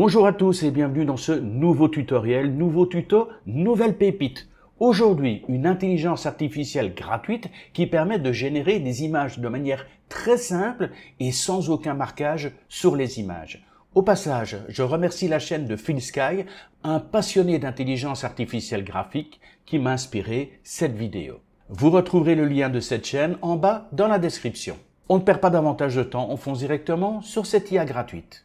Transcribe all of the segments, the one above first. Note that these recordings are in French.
Bonjour à tous et bienvenue dans ce nouveau tutoriel, nouveau tuto, nouvelle pépite. Aujourd'hui, une intelligence artificielle gratuite qui permet de générer des images de manière très simple et sans aucun marquage sur les images. Au passage, je remercie la chaîne de Phil Sky, un passionné d'intelligence artificielle graphique qui m'a inspiré cette vidéo. Vous retrouverez le lien de cette chaîne en bas dans la description. On ne perd pas davantage de temps, on fonce directement sur cette IA gratuite.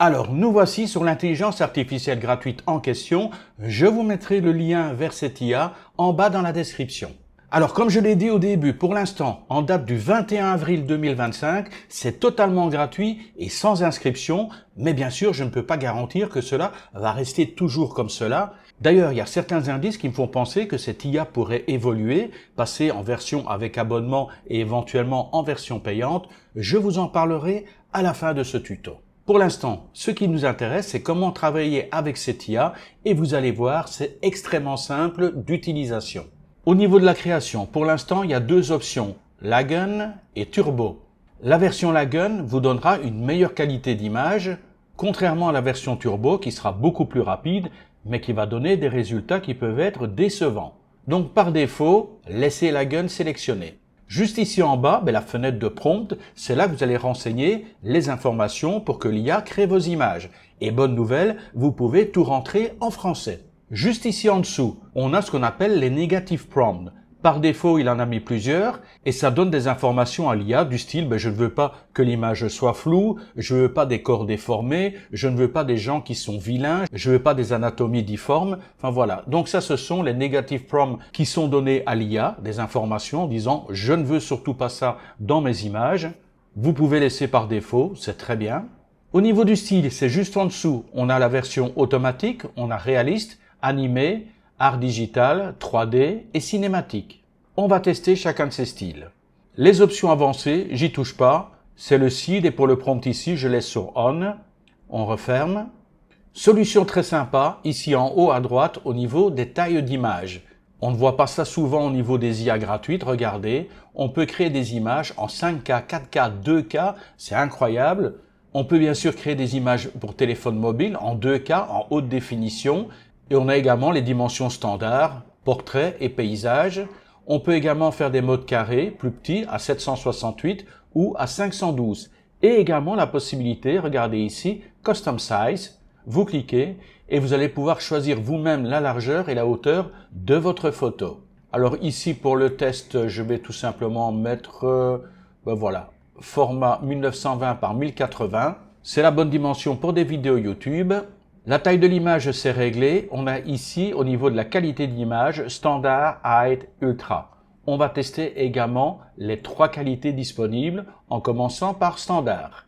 Alors, nous voici sur l'intelligence artificielle gratuite en question. Je vous mettrai le lien vers cette IA en bas dans la description. Alors, comme je l'ai dit au début, pour l'instant, en date du 21 avril 2025, c'est totalement gratuit et sans inscription. Mais bien sûr, je ne peux pas garantir que cela va rester toujours comme cela. D'ailleurs, il y a certains indices qui me font penser que cette IA pourrait évoluer, passer en version avec abonnement et éventuellement en version payante. Je vous en parlerai à la fin de ce tuto. Pour l'instant, ce qui nous intéresse, c'est comment travailler avec cette IA et vous allez voir, c'est extrêmement simple d'utilisation. Au niveau de la création, pour l'instant, il y a deux options, Lagoon et Turbo. La version Lagoon vous donnera une meilleure qualité d'image, contrairement à la version Turbo qui sera beaucoup plus rapide, mais qui va donner des résultats qui peuvent être décevants. Donc par défaut, laissez Lagoon sélectionner. Juste ici en bas, la fenêtre de prompt, c'est là que vous allez renseigner les informations pour que l'IA crée vos images. Et bonne nouvelle, vous pouvez tout rentrer en français. Juste ici en dessous, on a ce qu'on appelle les negative prompts. Par défaut, il en a mis plusieurs et ça donne des informations à l'IA du style je ne veux pas que l'image soit floue, je ne veux pas des corps déformés, je ne veux pas des gens qui sont vilains, je ne veux pas des anatomies difformes. Enfin voilà. Donc ça, ce sont les negative prompts qui sont donnés à l'IA, des informations en disant je ne veux surtout pas ça dans mes images. Vous pouvez laisser par défaut, c'est très bien. Au niveau du style, c'est juste en dessous, on a la version automatique, on a réaliste, animé, art digital, 3D et cinématique. On va tester chacun de ces styles. Les options avancées, j'y touche pas. C'est le seed et pour le prompt ici, je laisse sur on. On referme. Solution très sympa, ici en haut à droite, au niveau des tailles d'images. On ne voit pas ça souvent au niveau des IA gratuites. Regardez, on peut créer des images en 5K, 4K, 2K. C'est incroyable. On peut bien sûr créer des images pour téléphone mobile en 2K, en haute définition. Et on a également les dimensions standards, portrait et paysage. On peut également faire des modes carrés plus petits à 768 ou à 512. Et également la possibilité, regardez ici, Custom Size. Vous cliquez et vous allez pouvoir choisir vous-même la largeur et la hauteur de votre photo. Alors ici pour le test, je vais tout simplement mettre, format 1920 par 1080. C'est la bonne dimension pour des vidéos YouTube. La taille de l'image, c'est réglé. On a ici, au niveau de la qualité d'image, standard, height, ultra. On va tester également les trois qualités disponibles en commençant par standard.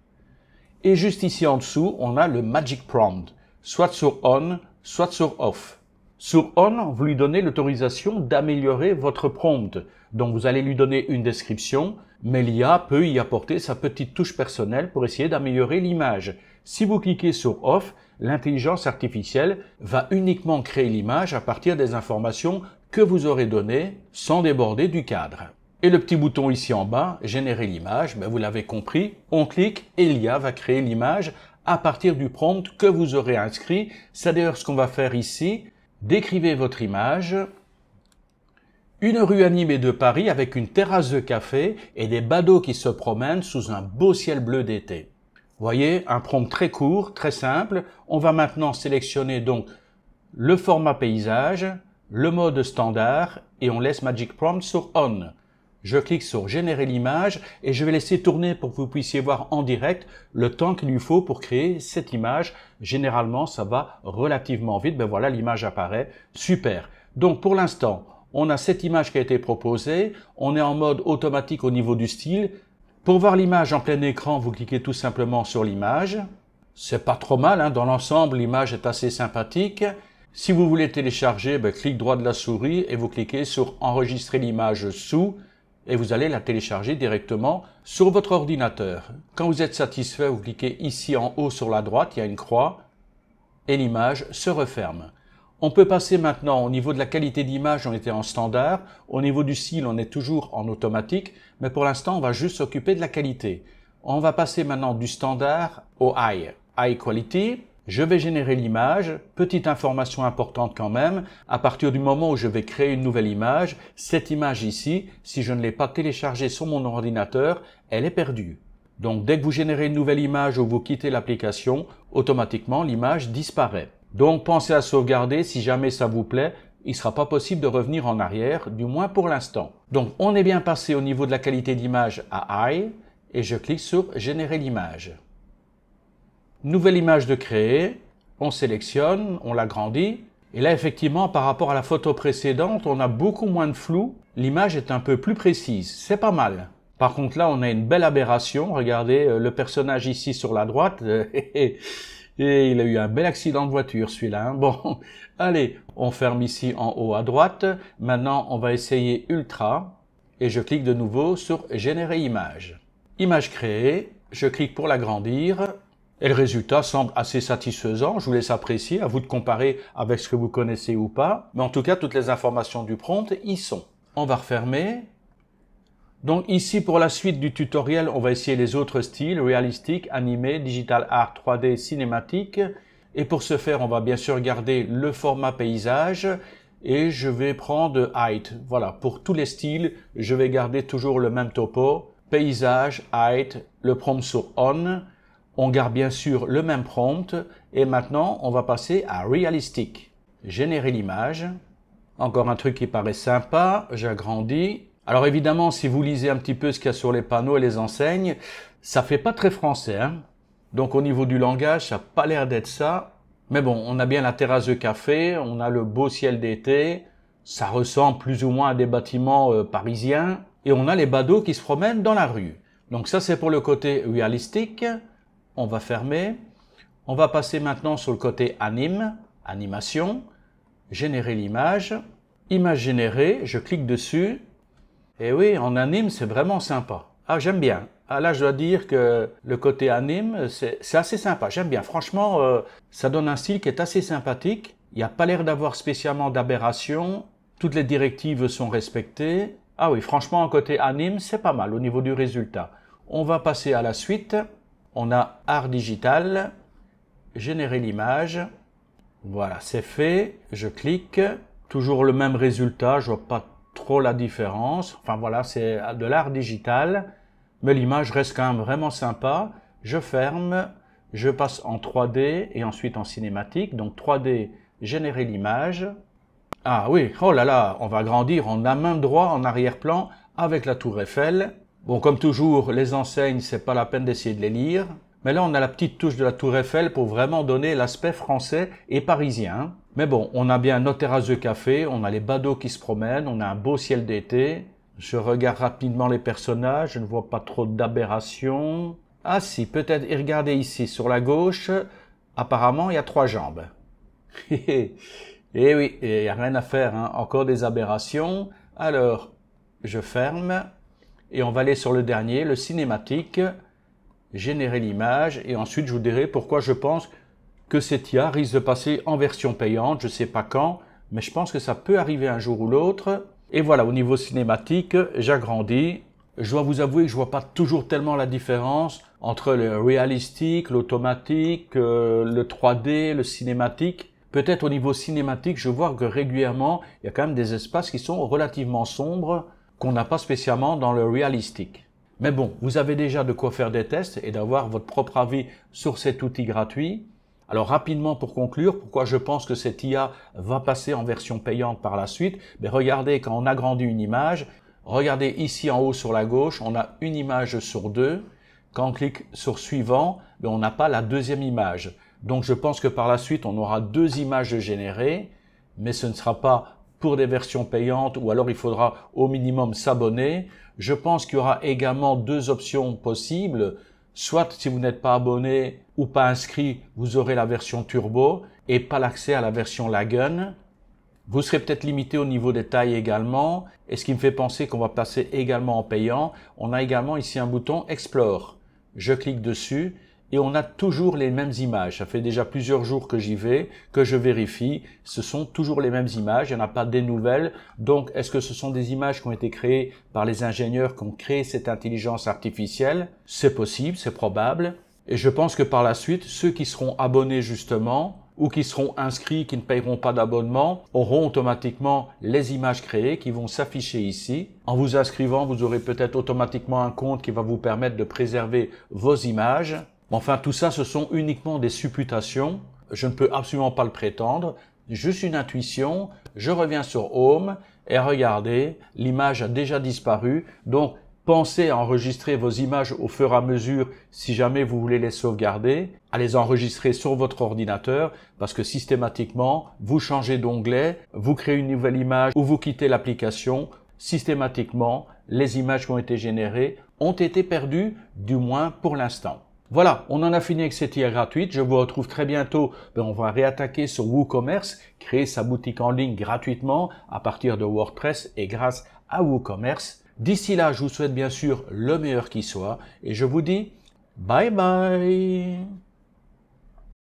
Et juste ici en dessous, on a le magic prompt, soit sur on, soit sur off. Sur on, vous lui donnez l'autorisation d'améliorer votre prompt. Donc vous allez lui donner une description, mais l'IA peut y apporter sa petite touche personnelle pour essayer d'améliorer l'image. Si vous cliquez sur off, l'intelligence artificielle va uniquement créer l'image à partir des informations que vous aurez données sans déborder du cadre. Et le petit bouton ici en bas, générer l'image, vous l'avez compris, on clique et l'IA va créer l'image à partir du prompt que vous aurez inscrit. C'est d'ailleurs ce qu'on va faire ici. Décrivez votre image. Une rue animée de Paris avec une terrasse de café et des badauds qui se promènent sous un beau ciel bleu d'été. Voyez, un prompt très court, très simple. On va maintenant sélectionner donc le format paysage, le mode standard et on laisse Magic Prompt sur On. Je clique sur Générer l'image et je vais laisser tourner pour que vous puissiez voir en direct le temps qu'il lui faut pour créer cette image. Généralement, ça va relativement vite. Voilà, l'image apparaît. Super. Donc pour l'instant, on a cette image qui a été proposée. On est en mode automatique au niveau du style. Pour voir l'image en plein écran, vous cliquez tout simplement sur l'image. C'est pas trop mal, dans l'ensemble, l'image est assez sympathique. Si vous voulez télécharger, clic droit de la souris et vous cliquez sur Enregistrer l'image sous et vous allez la télécharger directement sur votre ordinateur. Quand vous êtes satisfait, vous cliquez ici en haut sur la droite, il y a une croix et l'image se referme. On peut passer maintenant au niveau de la qualité d'image, on était en standard. Au niveau du style, on est toujours en automatique. Mais pour l'instant, on va juste s'occuper de la qualité. On va passer maintenant du standard au high. High quality. Je vais générer l'image, petite information importante quand même, à partir du moment où je vais créer une nouvelle image, cette image ici, si je ne l'ai pas téléchargée sur mon ordinateur, elle est perdue. Donc dès que vous générez une nouvelle image ou vous quittez l'application, automatiquement l'image disparaît. Donc pensez à sauvegarder, si jamais ça vous plaît, il ne sera pas possible de revenir en arrière, du moins pour l'instant. Donc on est bien passé au niveau de la qualité d'image à High et je clique sur Générer l'image. Nouvelle image de créer, on sélectionne, on l'agrandit. Et là, effectivement, par rapport à la photo précédente, on a beaucoup moins de flou. L'image est un peu plus précise, c'est pas mal. Par contre, là, on a une belle aberration. Regardez le personnage ici sur la droite. Et il a eu un bel accident de voiture, celui-là. Bon, allez, on ferme ici en haut à droite. Maintenant, on va essayer Ultra. Et je clique de nouveau sur Générer image. Image créée, je clique pour l'agrandir. Et le résultat semble assez satisfaisant, je vous laisse apprécier, à vous de comparer avec ce que vous connaissez ou pas. Mais en tout cas, toutes les informations du prompt y sont. On va refermer. Donc ici, pour la suite du tutoriel, on va essayer les autres styles, réalistique, animé, digital art, 3D, cinématique. Et pour ce faire, on va bien sûr garder le format paysage. Et je vais prendre height. Voilà, pour tous les styles, je vais garder toujours le même topo. Paysage, height, le prompt sur on. On garde bien sûr le même prompt et maintenant on va passer à Realistic. Générer l'image. Encore un truc qui paraît sympa, j'agrandis. Alors évidemment, si vous lisez un petit peu ce qu'il y a sur les panneaux et les enseignes, ça fait pas très français, hein. Donc au niveau du langage, ça n'a pas l'air d'être ça. Mais bon, on a bien la terrasse de café, on a le beau ciel d'été, ça ressemble plus ou moins à des bâtiments parisiens et on a les badauds qui se promènent dans la rue. Donc ça c'est pour le côté Realistic. On va fermer. On va passer maintenant sur le côté anime, animation, générer l'image, image générée, je clique dessus. Et oui, en anime, c'est vraiment sympa. Ah, j'aime bien. Ah, là, je dois dire que le côté anime, c'est assez sympa. J'aime bien. Franchement, ça donne un style qui est assez sympathique. Il n'y a pas l'air d'avoir spécialement d'aberration. Toutes les directives sont respectées. Ah oui, franchement, en côté anime, c'est pas mal au niveau du résultat. On va passer à la suite. On a art digital, générer l'image, voilà c'est fait, je clique, toujours le même résultat, je vois pas trop la différence, enfin voilà c'est de l'art digital, mais l'image reste quand même vraiment sympa, je ferme, je passe en 3D et ensuite en cinématique, donc 3D, générer l'image, ah oui, oh là là, on va grandir, on a même droit en arrière-plan avec la tour Eiffel. Bon, comme toujours, les enseignes, c'est pas la peine d'essayer de les lire. Mais là, on a la petite touche de la tour Eiffel pour vraiment donner l'aspect français et parisien. Mais bon, on a bien notre terrasse de café, on a les badauds qui se promènent, on a un beau ciel d'été. Je regarde rapidement les personnages, je ne vois pas trop d'aberrations. Ah si, peut-être, et regardez ici, sur la gauche, apparemment, il y a 3 jambes. Et oui, il n'y a rien à faire, hein. Encore des aberrations. Alors, je ferme. Et on va aller sur le dernier, le cinématique, générer l'image. Et ensuite, je vous dirai pourquoi je pense que cette IA risque de passer en version payante. Je ne sais pas quand, mais je pense que ça peut arriver un jour ou l'autre. Et voilà, au niveau cinématique, j'agrandis. Je dois vous avouer que je ne vois pas toujours tellement la différence entre le réalistique, l'automatique, le 3D, le cinématique. Peut-être au niveau cinématique, je vois que régulièrement, il y a quand même des espaces qui sont relativement sombres, qu'on n'a pas spécialement dans le réalistique. Mais bon, vous avez déjà de quoi faire des tests et d'avoir votre propre avis sur cet outil gratuit. Alors rapidement pour conclure, pourquoi je pense que cette IA va passer en version payante par la suite? Ben regardez, quand on agrandit une image, regardez ici en haut sur la gauche, on a une image sur 2. Quand on clique sur suivant, ben on n'a pas la deuxième image. Donc je pense que par la suite, on aura 2 images générées, mais ce ne sera pas pour des versions payantes ou alors il faudra au minimum s'abonner. Je pense qu'il y aura également 2 options possibles. Soit si vous n'êtes pas abonné ou pas inscrit, vous aurez la version Turbo et pas l'accès à la version Lagoon. Vous serez peut-être limité au niveau des tailles également. Et ce qui me fait penser qu'on va passer également en payant, on a également ici un bouton Explore. Je clique dessus. Et on a toujours les mêmes images. Ça fait déjà plusieurs jours que j'y vais, que je vérifie. Ce sont toujours les mêmes images. Il n'y en a pas des nouvelles. Donc, est-ce que ce sont des images qui ont été créées par les ingénieurs qui ont créé cette intelligence artificielle? C'est possible, c'est probable. Et je pense que par la suite, ceux qui seront abonnés justement ou qui seront inscrits, qui ne paieront pas d'abonnement, auront automatiquement les images créées qui vont s'afficher ici. En vous inscrivant, vous aurez peut-être automatiquement un compte qui va vous permettre de préserver vos images. Enfin, tout ça, ce sont uniquement des supputations. Je ne peux absolument pas le prétendre. Juste une intuition. Je reviens sur Home et regardez, l'image a déjà disparu. Donc, pensez à enregistrer vos images au fur et à mesure si jamais vous voulez les sauvegarder, à les enregistrer sur votre ordinateur parce que systématiquement, vous changez d'onglet, vous créez une nouvelle image ou vous quittez l'application, systématiquement, les images qui ont été générées ont été perdues, du moins pour l'instant. Voilà, on en a fini avec cette IA gratuite. Je vous retrouve très bientôt. On va réattaquer sur WooCommerce, créer sa boutique en ligne gratuitement à partir de WordPress et grâce à WooCommerce. D'ici là, je vous souhaite bien sûr le meilleur qui soit et je vous dis bye bye!